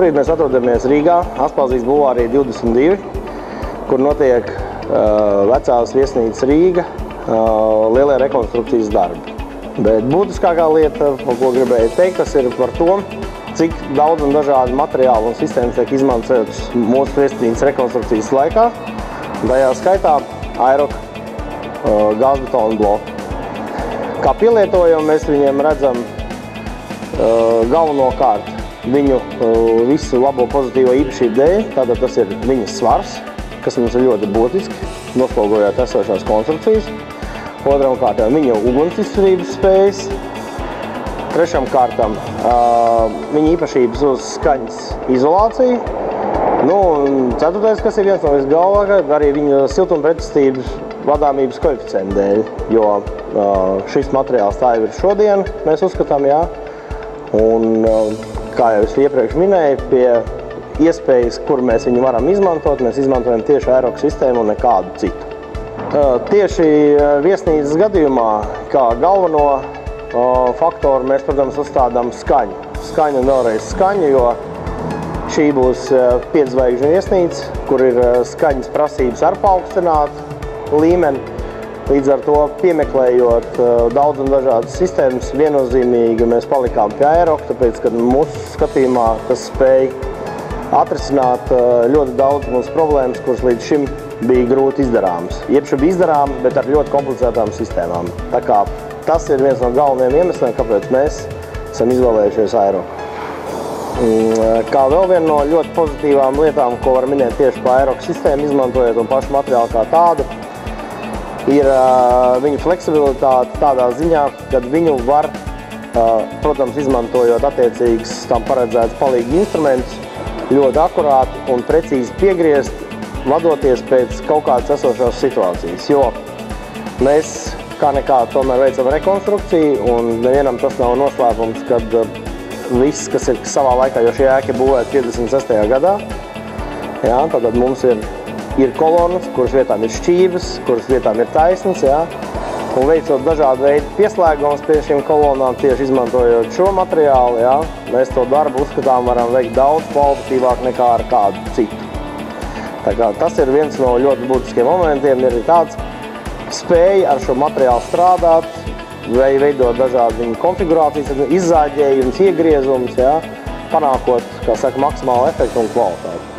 Šobrīd mēs atrodamies Rīgā, Aspāzijas bulvārī 22, kur notiek vecās viesnīcas Rīga lielie rekonstrukcijas darbi. Bet būtiskākā lieta, par ko gribēju teikt, tas ir par to, cik daudz un dažādi materiāli un sistēmas tiek izmantotas mūsu viesnīcas rekonstrukcijas laikā. Tajā skaitā AEROC gāzbetona bloku. Kā pielietojumu mēs viņiem redzam galvenokārt viņu visu labo pozitīvo īpašību dēļ, tātad tas ir viņas svars, kas mums ir ļoti būtiski, noslogojot esošās konstrukcijas. Otram kārtam viņa ugunsizturības spējas. Trešam kārtam viņa īpašības uz skaņas izolāciju. Nu, un ceturtais, kas ir viens no visgalvākais, arī viņa siltumpretsistības vadāmības koeficienta dēļ, jo šis materiāls tā jau ir šodien, mēs uzskatām, jā. Un, kā jau es iepriekš minēju, pie iespējas, kur mēs viņu varam izmantot, mēs izmantojam tieši AEROC sistēmu un nekādu citu. Tieši viesnīcas gadījumā, kā galveno faktoru, mēs, protams, uzstādām skaņu. Skaņu un vēlreiz skaņu, jo šī būs 5-zvaigžņu viesnīca, kur ir skaņas prasības ar paaugstinātu līmeni. Līdz ar to, piemeklējot daudz un dažādas sistēmas, viennozīmīgi mēs palikām pie AEROC, tāpēc, ka mūsu skatījumā tas spēja atrisināt ļoti daudz mūsu problēmas, kuras līdz šim bija grūti izdarāmas. Jebšu bija izdarām, bet ar ļoti komplicētām sistēmām. Tā kā tas ir viens no galvenajiem iemesliem, kāpēc mēs esam izvēlējušies AEROC. Kā vēl viena no ļoti pozitīvām lietām, ko var minēt tieši par AEROC sistēmu, izmantojot un pašu materiālu kā tādu, ir viņu fleksibilitāte tādā ziņā, kad viņu var, protams, izmantojot attiecīgas tam paredzētas palīgi instrumentus, ļoti akurāti un precīzi piegriezt, vadoties pēc kaut kādas esošās situācijas, jo mēs kā nekā tomēr veicam rekonstrukciju un nevienam tas nav noslēpums, kad viss, kas ir savā laikā, jo šī ēka būvēta 56. gadā, jā, tātad mums ir kolonas, kuras vietām ir šķības, kuras vietām ir taisnas, jā. Un veicot dažādu veidu pieslēgumus pie šīm kolonām, tieši izmantojot šo materiālu, jā, mēs to darbu uzskatām varam veikt daudz kvalitatīvāk nekā ar kādu citu. Tā kā tas ir viens no ļoti būtiskiem momentiem, ir tāds spēja ar šo materiālu strādāt, vai veidot dažādu viņu konfigurācijas, izzāģējumus, iegriezumus, jā, panākot, kā saka, maksimālu efektu un kvalitāti.